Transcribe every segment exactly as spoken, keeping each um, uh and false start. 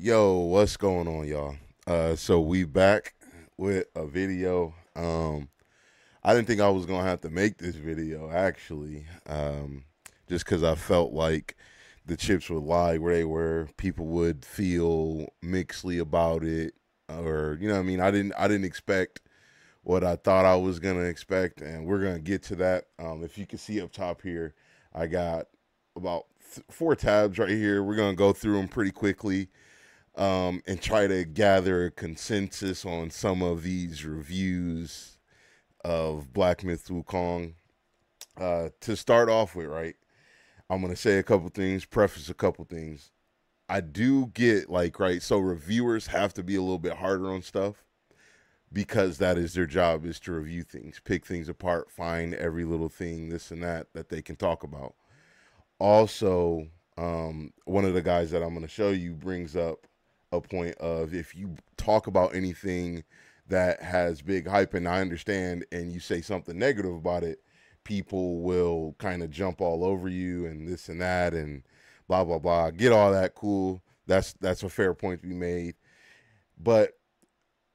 Yo, what's going on, y'all? Uh, so we back with a video. Um, I didn't think I was gonna have to make this video, actually, um, just because I felt like the chips would lie where they were. People would feel mixedly about it, or you know what I mean. I didn't. I didn't expect what I thought I was gonna expect, and we're gonna get to that. Um, if you can see up top here, I got about th four tabs right here. We're gonna go through them pretty quickly. Um, and try to gather a consensus on some of these reviews of Black Myth: Wukong. Uh, to start off with, right, I'm going to say a couple things, preface a couple things. I do get, like, right, so reviewers have to be a little bit harder on stuff because that is their job, is to review things, pick things apart, find every little thing, this and that, that they can talk about. Also, um, one of the guys that I'm going to show you brings up a point of, if you talk about anything that has big hype, and I understand, and you say something negative about it, people will kind of jump all over you and this and that and blah blah blah. Get all that, cool. That's that's a fair point to be made. But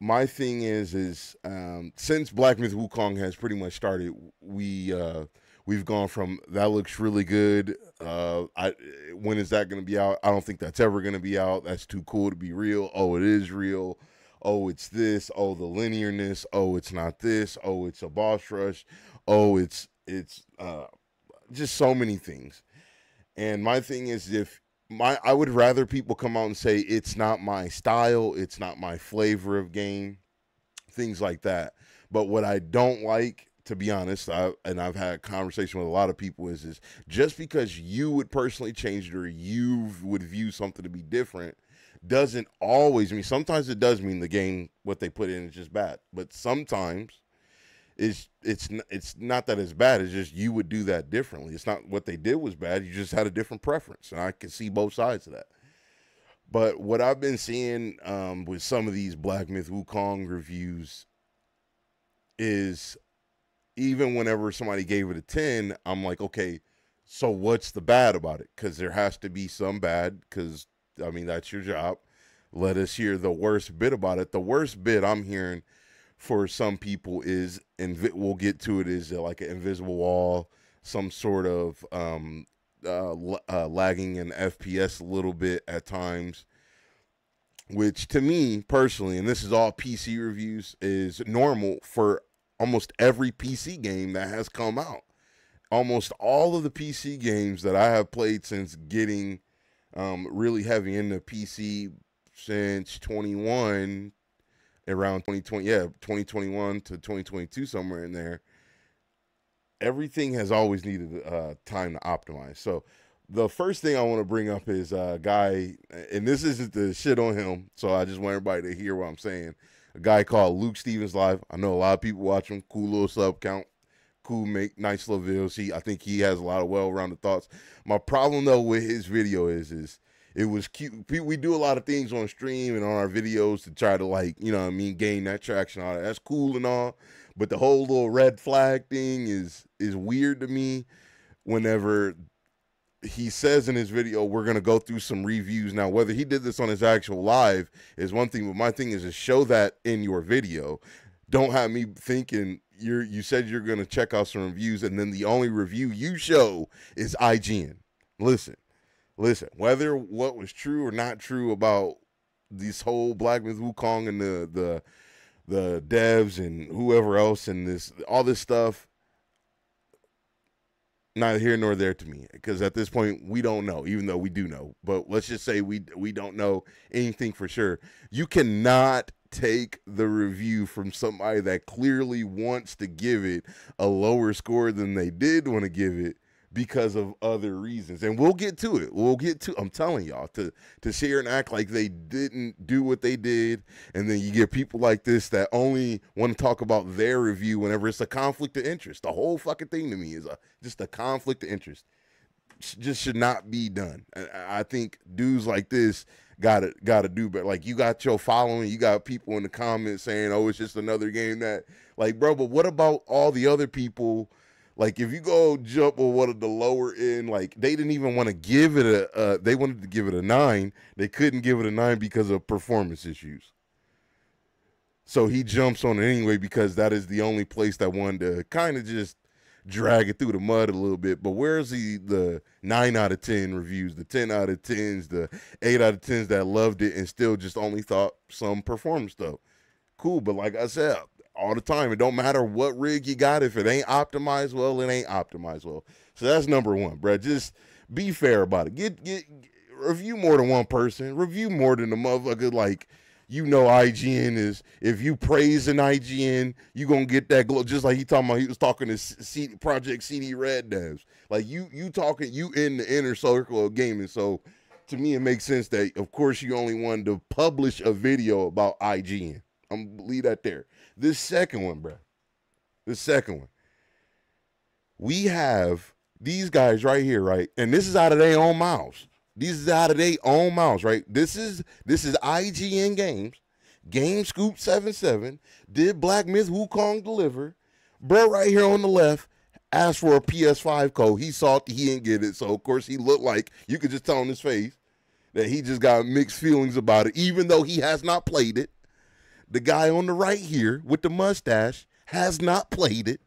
my thing is is um, since Black Myth: Wukong has pretty much started, we uh, we've gone from that looks really good. Uh, I, when is that going to be out? I don't think that's ever going to be out. That's too cool to be real. Oh, it is real. Oh, it's this. Oh, the linearness. Oh, it's not this. Oh, it's a boss rush. Oh, it's, it's, uh, just so many things. And my thing is, if my, I would rather people come out and say, it's not my style. It's not my flavor of game, things like that. But what I don't like, to be honest, I, and I've had a conversation with a lot of people, is, is just because you would personally change it or you would view something to be different doesn't always mean, sometimes it does mean the game, what they put in is just bad. But sometimes it's, it's, it's not that it's bad. It's just you would do that differently. It's not what they did was bad. You just had a different preference. And I can see both sides of that. But what I've been seeing um, with some of these Black Myth: Wukong reviews is, even whenever somebody gave it a ten, I'm like, okay, so what's the bad about it? Because there has to be some bad, because, I mean, that's your job. Let us hear the worst bit about it. The worst bit I'm hearing for some people is, and we'll get to it, is like an invisible wall, some sort of um, uh, uh, lagging in F P S a little bit at times, which to me personally, and this is all P C reviews, is normal for almost every P C game that has come out. Almost all of the P C games that I have played since getting um, really heavy into P C since twenty-one, around twenty twenty, yeah, twenty twenty-one to twenty twenty-two, somewhere in there, everything has always needed uh, time to optimize. So the first thing I want to bring up is a guy, and this isn't the shit on him, so I just want everybody to hear what I'm saying. A guy called Luke Stevens Live. I know a lot of people watch him. Cool little sub count. Cool, make nice little videos. He, I think he has a lot of well-rounded thoughts. My problem though with his video is, is it was cute. We do a lot of things on stream and on our videos to try to, like, you know what I mean, gain that traction. All that. That's cool and all, but the whole little red flag thing is is weird to me. Whenever he says in his video, we're going to go through some reviews. Now, whether he did this on his actual live is one thing, but my thing is to show that in your video. Don't have me thinking you're, you said you're going to check out some reviews, and then the only review you show is I G N. Listen, listen, whether what was true or not true about this whole Black Myth: Wukong and the, the, the devs and whoever else and this, all this stuff, neither here nor there to me, because at this point we don't know, even though we do know, but let's just say we we don't know anything for sure. You cannot take the review from somebody that clearly wants to give it a lower score than they did want to give it because of other reasons, and we'll get to it. We'll get to, I'm telling y'all, to to share and act like they didn't do what they did, and then you get people like this that only want to talk about their review whenever it's a conflict of interest. The whole fucking thing to me is a, just a conflict of interest. Just should not be done. I, I think dudes like this gotta gotta do better. Like, you got your following, you got people in the comments saying, oh, it's just another game that, like, bro, but what about all the other people? Like, if you go jump on one of the lower end, like, they didn't even want to give it a, uh, they wanted to give it a nine. They couldn't give it a nine because of performance issues. So he jumps on it anyway because that is the only place that wanted to kind of just drag it through the mud a little bit. But where's the, the nine out of ten reviews, the ten out of tens, the eight out of tens that loved it and still just only thought some performance stuff? Cool, but like I said, all the time, it don't matter what rig you got. If it ain't optimized well, it ain't optimized well. So that's number one, bro. Just be fair about it. Get, get review more than one person. Review more than the motherfucker. Like, you know, I G N is, if you praise an I G N, you gonna get that glow. Just like he talking about, he was talking to C Project C D Red devs. Like, you, you talking, you in the inner circle of gaming. So to me, it makes sense that of course you only wanted to publish a video about I G N. I'm gonna leave that there. This second one, bro. This second one. We have these guys right here, right? And this is out of their own mouths. These is out of their own mouths, right? This is this is I G N Games, Game Scoop seven seven. Did Black Myth Wukong deliver? Bro, right here on the left, asked for a P S five code. He saw it, he didn't get it. So of course he looked like, you could just tell on his face that he just got mixed feelings about it, even though he has not played it. The guy on the right here with the mustache has not played it.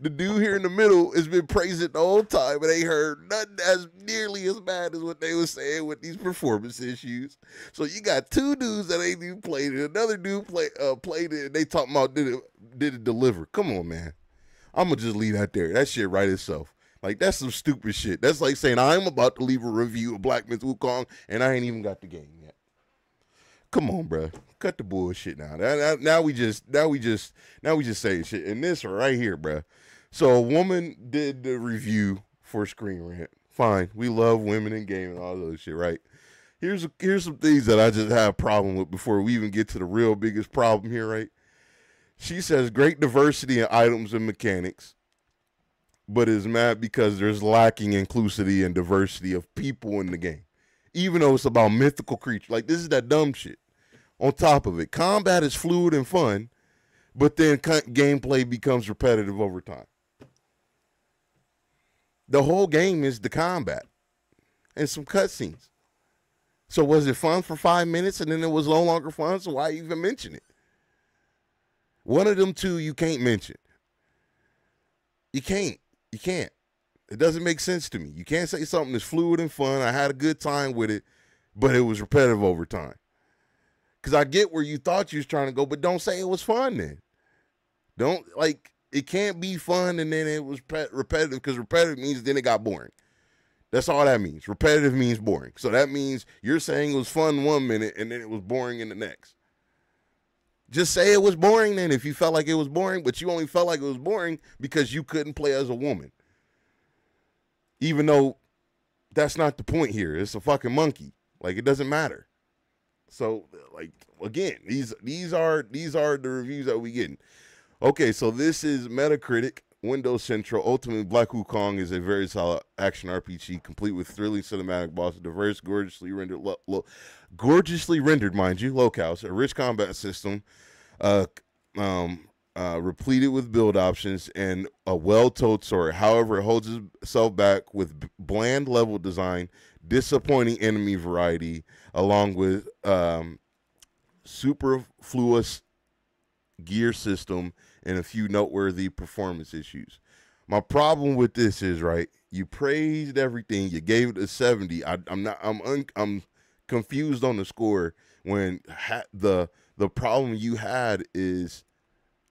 The dude here in the middle has been praising the whole time, but they heard nothing as nearly as bad as what they were saying with these performance issues. So you got two dudes that ain't even played it. Another dude play, uh, played it, and they talking about did it, did it deliver. Come on, man. I'm going to just leave that there. That shit right itself. Like, that's some stupid shit. That's like saying I'm about to leave a review of Black Myth Wukong, and I ain't even got the game yet. Come on, bro. Cut the bullshit now. Now, now we just, now we just, now we just saying shit. And this right here, bro. So a woman did the review for Screen Rant. Fine, we love women in gaming and all those shit, right? Here's here's some things that I just have a problem with before we even get to the real biggest problem here, right? She says great diversity in items and mechanics, but is mad because there's lacking inclusivity and diversity of people in the game. Even though it's about mythical creatures. Like, this is that dumb shit. On top of it, combat is fluid and fun, but then gameplay becomes repetitive over time. The whole game is the combat and some cutscenes. So was it fun for five minutes and then it was no longer fun? So why even mention it? One of them two you can't mention. You can't. You can't. It doesn't make sense to me. You can't say something that's fluid and fun. I had a good time with it, but it was repetitive over time. Because I get where you thought you was trying to go, but don't say it was fun then. Don't, like, it can't be fun and then it was repetitive, because repetitive means then it got boring. That's all that means. Repetitive means boring. So that means you're saying it was fun one minute and then it was boring in the next. Just say it was boring then if you felt like it was boring, but you only felt like it was boring because you couldn't play as a woman. Even though that's not the point here. It's a fucking monkey. Like, it doesn't matter. So, like, again, these these are these are the reviews that we getting. Okay, so this is Metacritic, Windows Central. Ultimately, Black Wukong is a very solid action R P G, complete with thrilling cinematic bosses, diverse, gorgeously rendered, lo, lo, gorgeously rendered, mind you, locales, a rich combat system, uh, um. Uh, repleted with build options and a well-told story. However, it holds itself back with bland level design, disappointing enemy variety, along with um, superfluous gear system and a few noteworthy performance issues. My problem with this is, right, you praised everything. You gave it a seventy. I, I'm not. I'm un, I'm confused on the score when ha the the problem you had is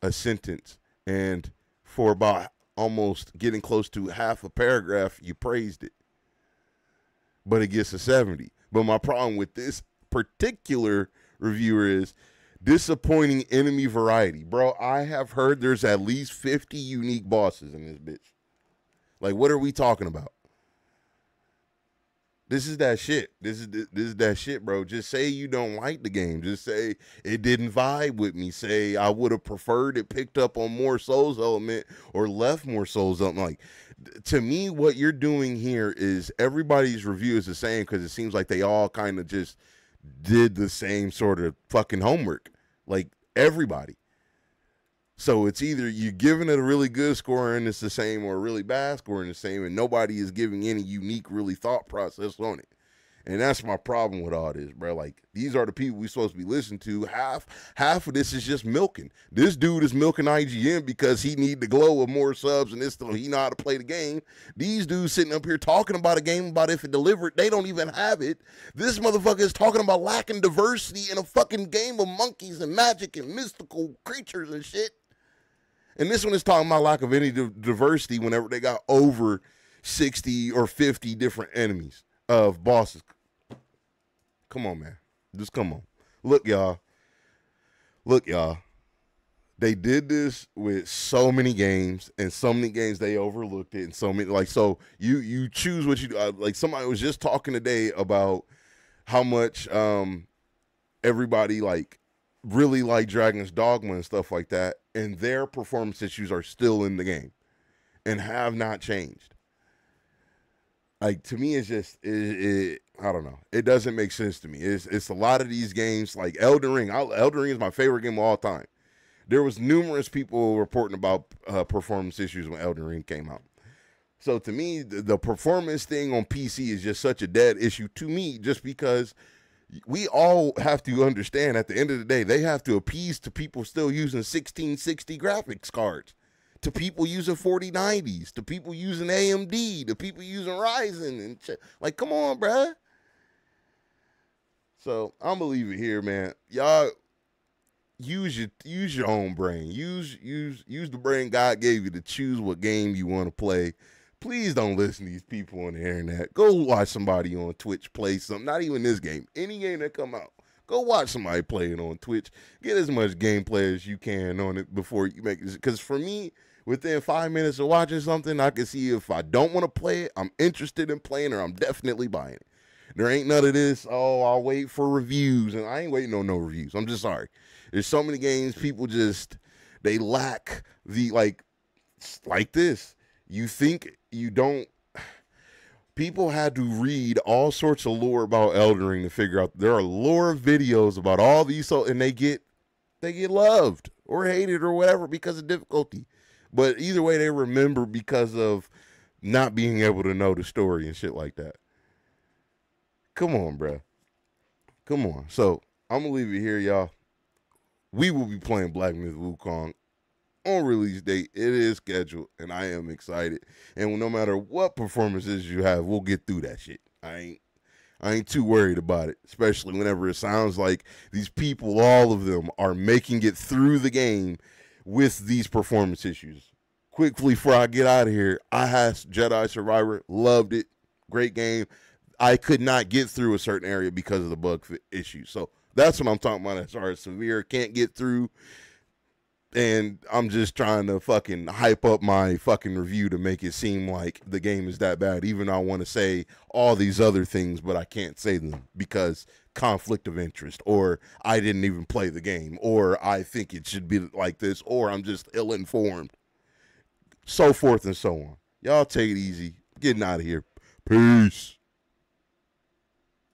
a sentence, and for about almost getting close to half a paragraph you praised it, but it gets a seventy. But my problem with this particular reviewer is disappointing enemy variety. Bro, I have heard there's at least fifty unique bosses in this bitch. Like, what are we talking about? This is that shit. This is this is that shit, bro. Just say you don't like the game. Just say it didn't vibe with me. Say I would have preferred it picked up on more Souls element or left more Souls element. Like, to me, what you're doing here is everybody's review is the same because it seems like they all kind of just did the same sort of fucking homework. Like, everybody. So it's either you're giving it a really good score and it's the same, or a really bad score and the same, and nobody is giving any unique, really thought process on it. And that's my problem with all this, bro. Like, these are the people we supposed to be listening to. Half half of this is just milking. This dude is milking I G N because he need the glow of more subs and this stuff. He know how to play the game. These dudes sitting up here talking about a game about if it delivered, they don't even have it. This motherfucker is talking about lacking diversity in a fucking game of monkeys and magic and mystical creatures and shit. And this one is talking about lack of any diversity whenever they got over sixty or fifty different enemies of bosses. Come on, man. Just come on. Look, y'all. Look, y'all. They did this with so many games, and so many games they overlooked it, and so many, like, so you you choose what you do. Uh, like, somebody was just talking today about how much um everybody like really like Dragon's Dogma and stuff like that, and their performance issues are still in the game and have not changed. Like, to me, it's just, it, it, I don't know. It doesn't make sense to me. It's, it's a lot of these games, like Elden Ring. I, Elden Ring is my favorite game of all time. There was numerous people reporting about uh, performance issues when Elden Ring came out. So, to me, the, the performance thing on P C is just such a dead issue to me, just because we all have to understand, at the end of the day, they have to appease to people still using sixteen sixty graphics cards, to people using forty nineties, to people using A M D, to people using Ryzen and shit. Like, come on, bruh. So I'm gonna leave it here, man. Y'all use your use your own brain. Use use use the brain God gave you to choose what game you want to play. Please don't listen to these people on the internet. Go watch somebody on Twitch play something. Not even this game. Any game that come out. Go watch somebody play it on Twitch. Get as much gameplay as you can on it before you make it. Because for me, within five minutes of watching something, I can see if I don't want to play it, I'm interested in playing, or I'm definitely buying it. There ain't none of this, oh, I'll wait for reviews. And I ain't waiting on no reviews. I'm just sorry. There's so many games people just, they lack the, like, like this. You think you don't. People had to read all sorts of lore about Elden Ring to figure out there are lore videos about all these, so, and they get they get loved or hated or whatever because of difficulty. But either way, they remember because of not being able to know the story and shit like that. Come on, bro. Come on. So I'm gonna leave it here, y'all. We will be playing Black Myth: Wukong on release date. It is scheduled, and I am excited. And no matter what performances you have, we'll get through that shit. I ain't, I ain't too worried about it. Especially whenever it sounds like these people, all of them, are making it through the game with these performance issues. Quickly, before I get out of here, I had Jedi Survivor, loved it, great game. I could not get through a certain area because of the bug issue. So that's what I'm talking about. As far as severe, can't get through. And I'm just trying to fucking hype up my fucking review to make it seem like the game is that bad, even though I want to say all these other things, but I can't say them because conflict of interest, or I didn't even play the game, or I think it should be like this, or I'm just ill-informed, so forth and so on. Y'all take it easy. Getting out of here. Peace.